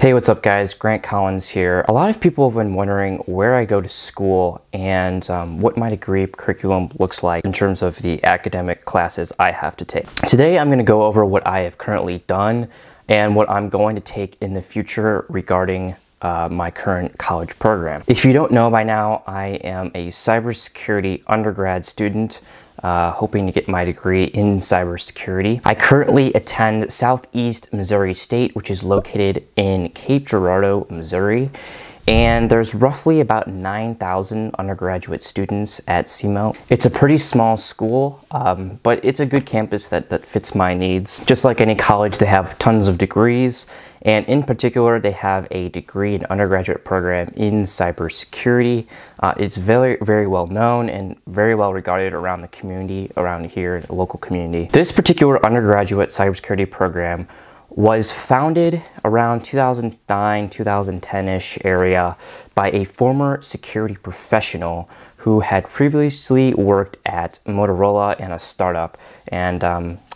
Hey, what's up guys? Grant Collins here. A lot of people have been wondering where I go to school and what my degree curriculum looks like in terms of the academic classes I have to take. Today I'm going to go over what I have currently done and what I'm going to take in the future regarding my current college program. If you don't know by now, I am a cybersecurity undergrad student hoping to get my degree in cybersecurity. I currently attend Southeast Missouri State, which is located in Cape Girardeau, Missouri, and there's roughly about 9,000 undergraduate students at SEMO. It's a pretty small school, but it's a good campus that fits my needs. Just like any college, they have tons of degrees. And in particular, they have a degree, an undergraduate program in cybersecurity. It's very, very well known and very well regarded around the community, around here, the local community. This particular undergraduate cybersecurity program was founded around 2009, 2010-ish area by a former security professional who had previously worked at Motorola and a startup, and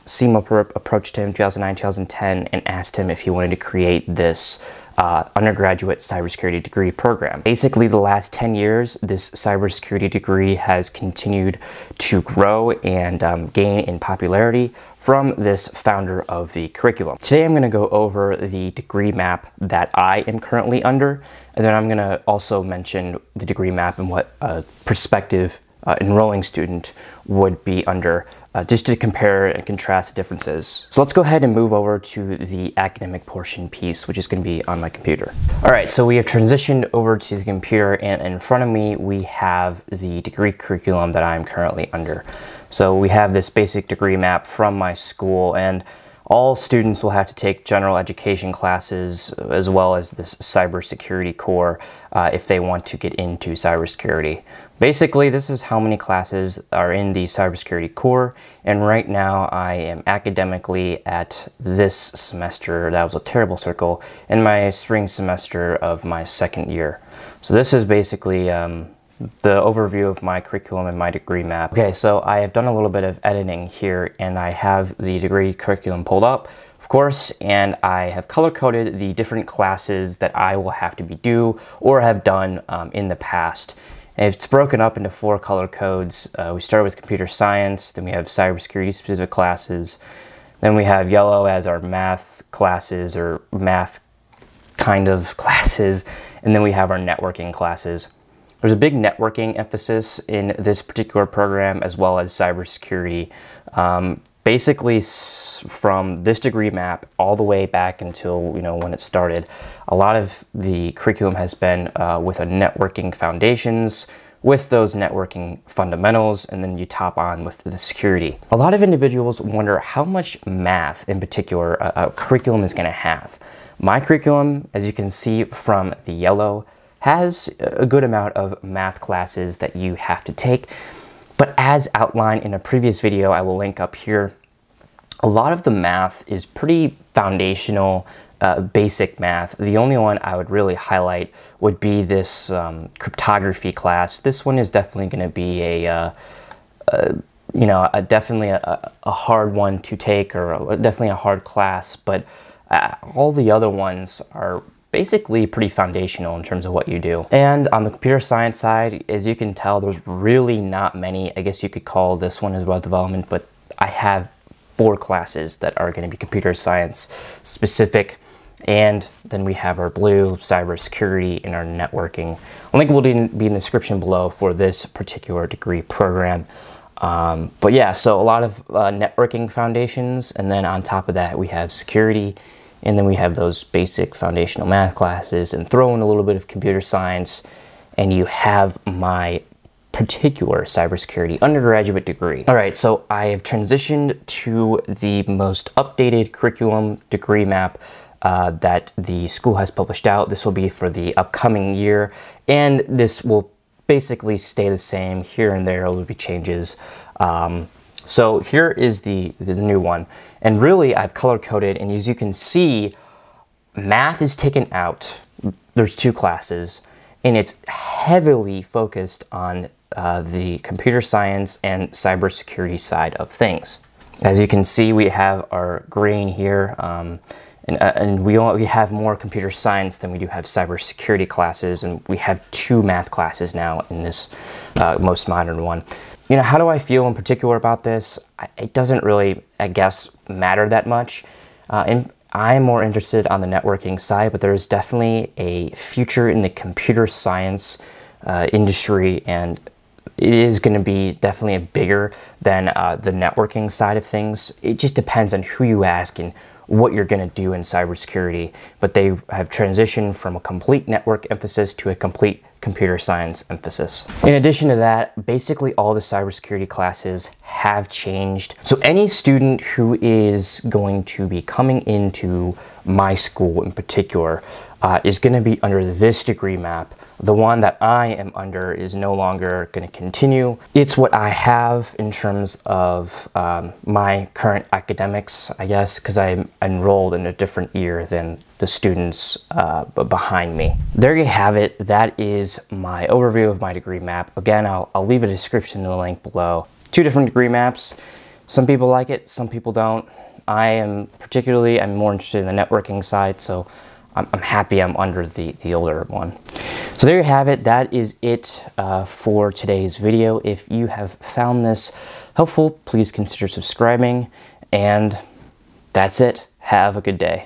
SEMO approached him in 2009, 2010 and asked him if he wanted to create this undergraduate cybersecurity degree program. Basically, the last 10 years, this cybersecurity degree has continued to grow and gain in popularity from this founder of the curriculum. Today, I'm going to go over the degree map that I am currently under, and then I'm going to also mention the degree map and what a prospective enrolling student would be under, just to compare and contrast the differences. So let's go ahead and move over to the academic portion piece, which is going to be on my computer. All right, so we have transitioned over to the computer, and in front of me, we have the degree curriculum that I'm currently under. So we have this basic degree map from my school, and all students will have to take general education classes as well as this cybersecurity core if they want to get into cybersecurity. Basically, this is how many classes are in the cybersecurity core, and right now I am academically at this semester, that was a terrible circle, in my spring semester of my second year. So this is basically the overview of my curriculum and my degree map. Okay, so I have done a little bit of editing here, and I have the degree curriculum pulled up, of course, and I have color-coded the different classes that I will have to be due or have done in the past. And it's broken up into 4 color codes. We start with computer science, then we have cybersecurity-specific classes, then we have yellow as our math classes or math kind of classes, and then we have our networking classes. There's a big networking emphasis in this particular program as well as cybersecurity. Basically, from this degree map all the way back until when it started, a lot of the curriculum has been with a networking foundations, with those networking fundamentals, and then you top on with the security. A lot of individuals wonder how much math in particular a curriculum is going to have. My curriculum, as you can see from the yellow, has a good amount of math classes that you have to take. But as outlined in a previous video, I will link up here, a lot of the math is pretty foundational, basic math. The only one I would really highlight would be this cryptography class. This one is definitely going to be a hard one to take, or definitely a hard class, but all the other ones are basically pretty foundational in terms of what you do. And on the computer science side, as you can tell, there's really not many. I guess you could call this one as well development, but I have 4 classes that are going to be computer science specific. And then we have our blue, cybersecurity, and our networking. A link will be in the description below for this particular degree program. But yeah, so a lot of networking foundations, and then on top of that, we have security, and then we have those basic foundational math classes, and throw in a little bit of computer science, and you have my particular cybersecurity undergraduate degree. All right, so I have transitioned to the most updated curriculum degree map that the school has published out. This will be for the upcoming year, and this will basically stay the same. Here and there will be changes. So here is the new one, and really I've color-coded, and as you can see, math is taken out. There's 2 classes, and it's heavily focused on the computer science and cybersecurity side of things. As you can see, we have our green here, And we have more computer science than we do have cybersecurity classes, and we have 2 math classes now in this most modern one. You know, how do I feel in particular about this? It doesn't really, I guess, matter that much. And I'm more interested on the networking side, but there's definitely a future in the computer science industry, and it is going to be definitely bigger than the networking side of things. It just depends on who you ask and what you're going to do in cybersecurity, but they have transitioned from a complete network emphasis to a complete computer science emphasis. In addition to that, basically all the cybersecurity classes have changed. So any student who is going to be coming into my school in particular is going to be under this degree map. The one that I am under is no longer going to continue. It's what I have in terms of my current academics, I guess, because I'm enrolled in a different year than the students behind me. There you have it. That is my overview of my degree map. Again, I'll leave a description in the link below. 2 different degree maps. Some people like it, some people don't. I'm more interested in the networking side, so I'm happy I'm under the older one. So there you have it. That is it for today's video. If you have found this helpful, please consider subscribing. And that's it. Have a good day.